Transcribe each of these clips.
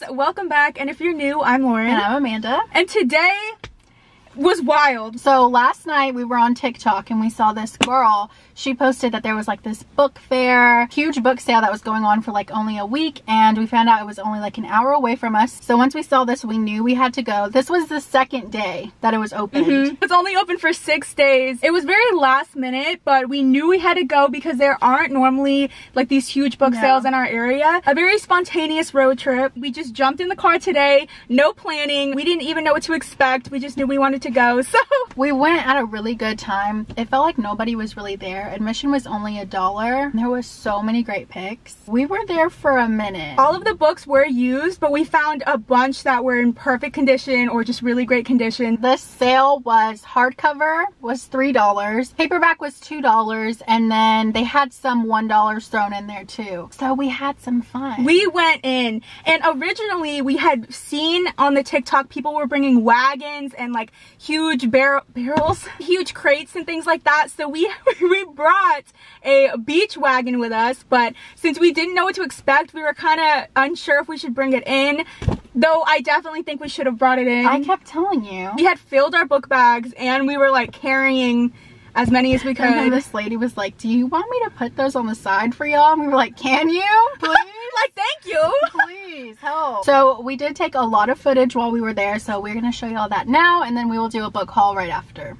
guys, welcome back. And if you're new, I'm Lauren. And I'm Amanda. And today was wild. So last night we were on TikTok and we saw this girl. She posted that there was like this book fair, huge book sale that was going on for like only a week, and we found out it was only like an hour away from us. So once we saw this, we knew we had to go. This was the second day that it was open. It's only open for 6 days. It was very last minute, but we knew we had to go because there aren't normally like these huge book sales in our area. A very spontaneous road trip. We just jumped in the car today, no planning. We didn't even know what to expect. We just knew we wanted to go. So we went at a really good time. It felt like nobody was really there. Admission was only $1. There was so many great picks. We were there for a minute. All of the books were used, but we found a bunch that were in perfect condition or just really great condition. The sale was hardcover was $3, paperback was $2, and then they had some $1 thrown in there too. So we had some fun. We went in, and originally we had seen on the TikTok people were bringing wagons and like huge barrels, huge crates and things like that. So we brought a beach wagon with us, but since we didn't know what to expect, we were kind of unsure if we should bring it in. Though I definitely think we should have brought it in. I kept telling you. We had filled our book bags and we were like carrying as many as we could. And then this lady was like, "Do you want me to put those on the side for y'all?" And we were like, "Can you? Please?" Like, thank you. Please help. So we did take a lot of footage while we were there. So we're going to show you all that now, and then we will do a book haul right after.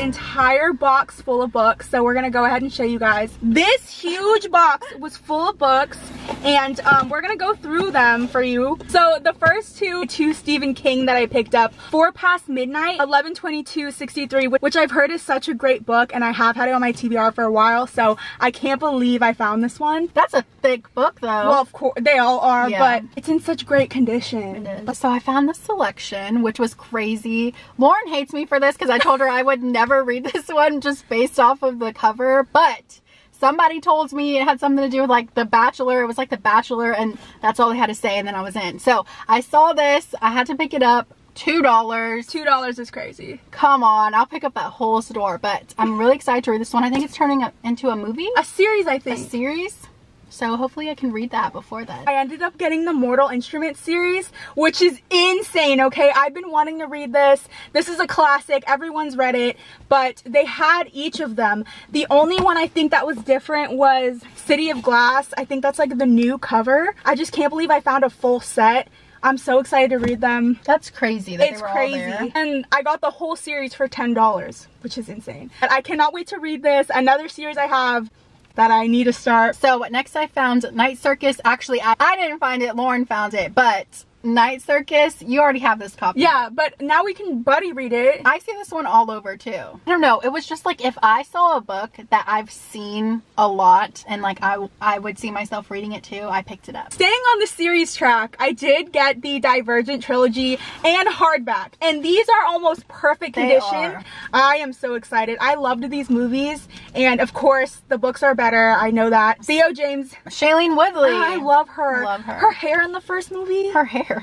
Entire box full of books, so we're gonna go ahead and show you guys. This huge box was full of books, and we're gonna go through them for you. So the first two Stephen King that I picked up, Four Past Midnight, 11/22/63, which I've heard is such a great book, and I have had it on my TBR for a while, so I can't believe I found this one. That's a thick book though. Well, of course they all are, but it's in such great condition. It is. So I found this selection, which was crazy. Lauren hates me for this because I told her I would never read this one just based off of the cover, but somebody told me it had something to do with like The Bachelor. It was like The Bachelor, and that's all they had to say, and then I was in. So I saw this, I had to pick it up. $2. $2 is crazy. Come on, I'll pick up that whole store. But I'm really excited to read this one. I think it's turning up into a movie, a series, I think. A series. So hopefully I can read that before then. I ended up getting the Mortal Instruments series, which is insane, okay? I've been wanting to read this. This is a classic. Everyone's read it, but they had each of them. The only one I think that was different was City of Glass. I think that's like the new cover. I just can't believe I found a full set. I'm so excited to read them. That's crazy. That it's crazy. All there. And I got the whole series for $10, which is insane. And I cannot wait to read this. Another series I have that I need to start. So next I found Night Circus. Actually, I didn't find it, Lauren found it, but Night Circus, you already have this copy. Yeah, but now we can buddy read it. I see this one all over too. I don't know, it was just like if I saw a book that I've seen a lot and like I would see myself reading it too, I picked it up. Staying on the series track, I did get the Divergent trilogy and hardback, and these are almost perfect condition. I am so excited. I loved these movies, and of course the books are better, I know that. Theo James. Shailene Woodley. I love her. Love her. Her hair in the first movie. Her hair.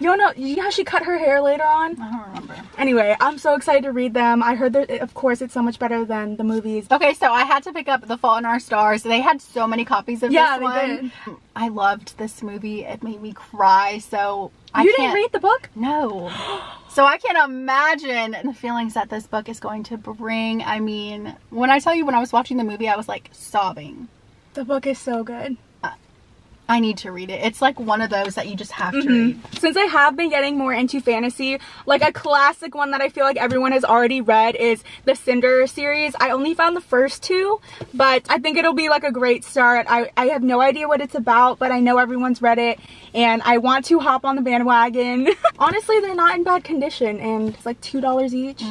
You know how she cut her hair later on? I don't remember. Anyway, I'm so excited to read them. I heard that, of course, it's so much better than the movies. Okay, so I had to pick up The Fault in Our Stars. They had so many copies of this one. Yeah, they did. I loved this movie. It made me cry, so you didn't read the book? No. So I can't imagine the feelings that this book is going to bring. I mean, when I tell you, when I was watching the movie, I was like sobbing. The book is so good. I need to read it. It's like one of those that you just have to read. Since I have been getting more into fantasy, like a classic one that I feel like everyone has already read is the Cinder series. I only found the first two, but I think it'll be like a great start. I have no idea what it's about, but I know everyone's read it and I want to hop on the bandwagon. Honestly, they're not in bad condition and it's like $2 each.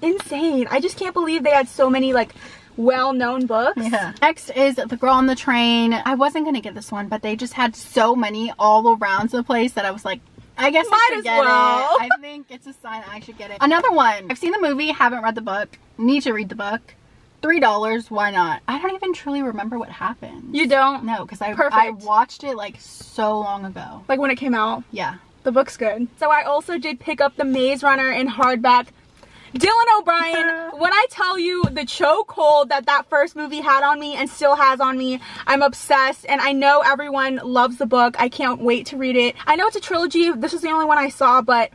Insane. I just can't believe they had so many like well-known books. Yeah. Next is The Girl on the Train. I wasn't gonna get this one, but they just had so many all around the place that I was like, I guess I should get it. I think it's a sign I should get it. Another one. I've seen the movie, haven't read the book. Need to read the book. $3, why not? I don't even truly remember what happened. You don't? No, because I watched it like so long ago. Like when it came out? Yeah. The book's good. So I also did pick up The Maze Runner in hardback. Dylan O'Brien, when I tell you the chokehold that that first movie had on me and still has on me, I'm obsessed, and I know everyone loves the book. I can't wait to read it. I know it's a trilogy. This is the only one I saw, but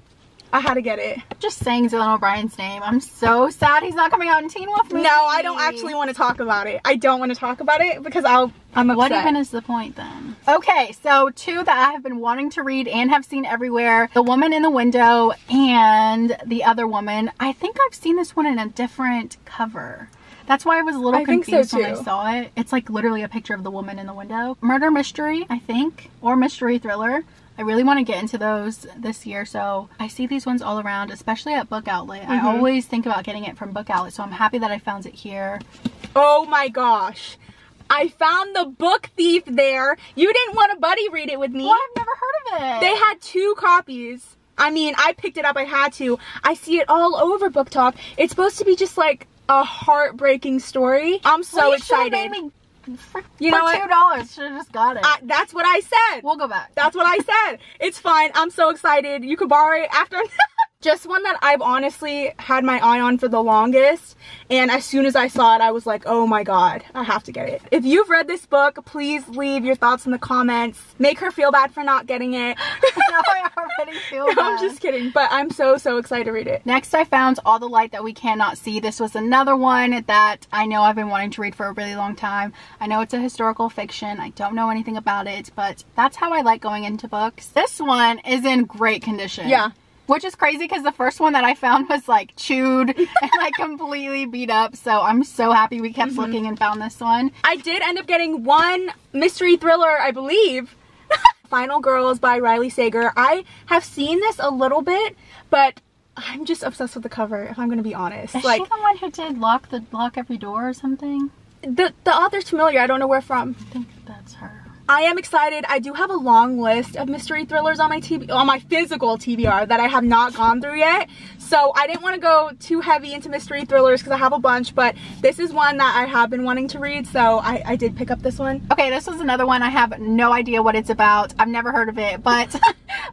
I had to get it. Just saying Dylan O'Brien's name. I'm so sad he's not coming out in Teen Wolf movie. No, I don't actually want to talk about it. I don't want to talk about it because I'm upset. What even is the point then? Okay, so two that I have been wanting to read and have seen everywhere. The Woman in the Window and The Other Woman. I think I've seen this one in a different cover. That's why I was a little confused when I saw it. It's like literally a picture of the woman in the window. Murder mystery, I think, or mystery thriller. I really want to get into those this year, so I see these ones all around, especially at Book Outlet. I always think about getting it from Book Outlet, so I'm happy that I found it here. Oh my gosh. I found The Book Thief there. You didn't want a buddy read it with me. Well, I've never heard of it. They had two copies. I mean, I picked it up. I had to. I see it all over Book Talk. It's supposed to be just like a heartbreaking story. I'm so excited. You know, for $2, should have just got it. That's what I said. We'll go back. That's what I said. It's fine. I'm so excited. You can borrow it after. Just one that I've honestly had my eye on for the longest, and as soon as I saw it, I was like, oh my god, I have to get it. If you've read this book, please leave your thoughts in the comments. Make her feel bad for not getting it. No, I already feel bad. I'm just kidding, but I'm so excited to read it. Next, I found All the Light That We Cannot See. This was another one that I know I've been wanting to read for a really long time. I know it's a historical fiction. I don't know anything about it, but that's how I like going into books. This one is in great condition. Yeah. Which is crazy because the first one that I found was like chewed and like completely beat up. So I'm so happy we kept looking and found this one. I did end up getting one mystery thriller, I believe. Final Girls by Riley Sager. I have seen this a little bit, but I'm just obsessed with the cover, if I'm going to be honest. Is she the one who did Lock Every Door or something? The author's familiar. I don't know where from. I think that's her. I am excited. I do have a long list of mystery thrillers on my physical TBR that I have not gone through yet. So I didn't want to go too heavy into mystery thrillers because I have a bunch, but this is one that I have been wanting to read, so I did pick up this one. Okay, this was another one I have no idea what it's about. I've never heard of it, but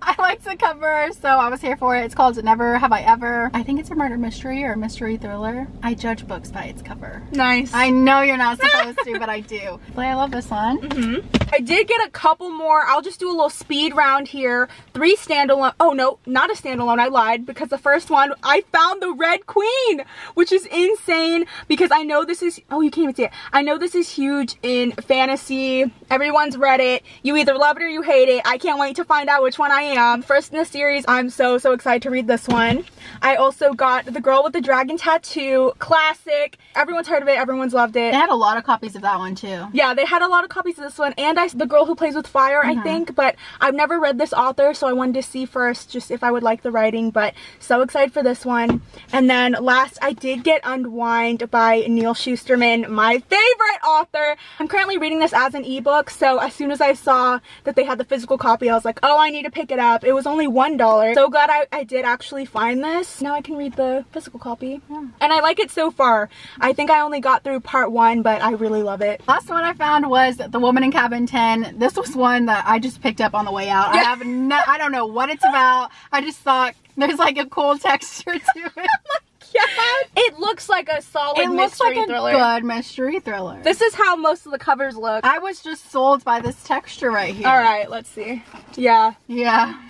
I liked the cover, so I was here for it. It's called Never Have I Ever. I think it's a murder mystery or a mystery thriller. I judge books by its cover. Nice. I know you're not supposed to, but I do. But I love this one. I did get a couple more. I'll just do a little speed round here. Three standalone. Oh, no, not a standalone. I lied, because the first one, I found The Red Queen, which is insane because I know this is, oh, you can't even see it. I know this is huge in fantasy. Everyone's read it. You either love it or you hate it. I can't wait to find out which one I am. First in the series. I'm so excited to read this one. I also got The Girl with the Dragon Tattoo. Classic. Everyone's heard of it. Everyone's loved it. They had a lot of copies of that one too. Yeah, they had a lot of copies of this one. And The Girl Who Plays with Fire, I think, but I've never read this author, so I wanted to see first just if I would like the writing, but so excited for this one. And then last, I did get Unwind by Neil Schusterman, my favorite author. I'm currently reading this as an ebook, so as soon as I saw that they had the physical copy, I was like, oh, I need to pick it up. It was only $1. So glad I did actually find this. Now I can read the physical copy. Yeah. And I like it so far. I think I only got through part 1, but I really love it. Last one I found was The Woman in Cabin 10. This was one that I just picked up on the way out. I don't know what it's about. I just thought There's like a cool texture to it. Oh my God. It looks like a solid mystery thriller. It looks like a good mystery thriller. This is how most of the covers look. I was just sold by this texture right here. All right, let's see. Yeah. Yeah.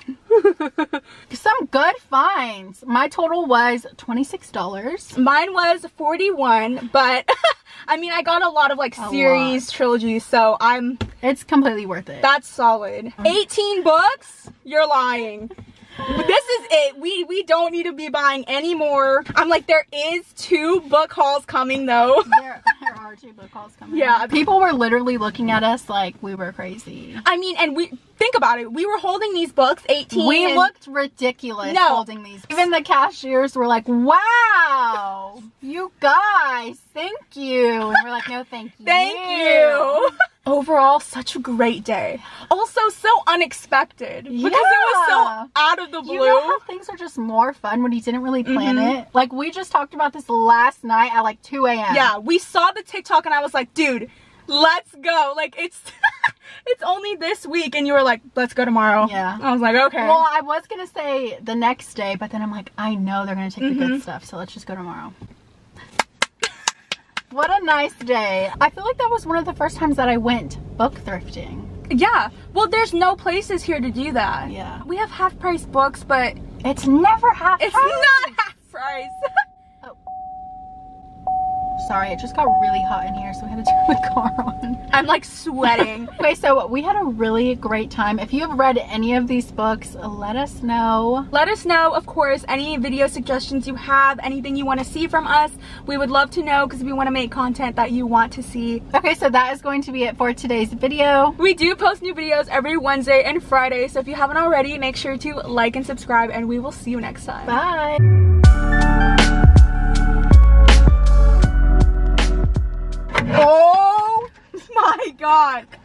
Some good finds. My total was $26. Mine was $41, but I mean, I got a lot of like series trilogies, so I'm... It's completely worth it. That's solid. 18 books? You're lying. This is it. We don't need to be buying any more. I'm like, there is 2 book hauls coming though. There are 2 book hauls coming. Yeah. People were literally looking at us like we were crazy. I mean, and we... Think about it. We were holding these books, 18. We looked ridiculous holding these books. Even the cashiers were like, wow, you guys, thank you. And we're like, no, thank you. Thank you. Overall, such a great day. Also, so unexpected. Because it was so out of the blue. You know how things are just more fun when you didn't really plan it? Like, we just talked about this last night at like 2 a.m. Yeah, we saw the TikTok and I was like, dude, let's go. Like, it's... It's only this week, and you were like, let's go tomorrow. Yeah. I was like, okay. Well, I was going to say the next day, but then I'm like, I know they're going to take the good stuff, so let's just go tomorrow. What a nice day. I feel like that was one of the first times that I went book thrifting. Yeah. Well, there's no places here to do that. Yeah. We have half-price books, but... It's never half-price. It's not half-price. Sorry, it just got really hot in here, so we had to turn the car on. I'm like sweating. Okay, so we had a really great time. If you have read any of these books, let us know. Let us know, of course, any video suggestions you have, anything you want to see from us. We would love to know because we want to make content that you want to see. Okay, so that is going to be it for today's video. We do post new videos every Wednesday and Friday, so if you haven't already, make sure to like and subscribe, and we will see you next time. Bye. Oh my God.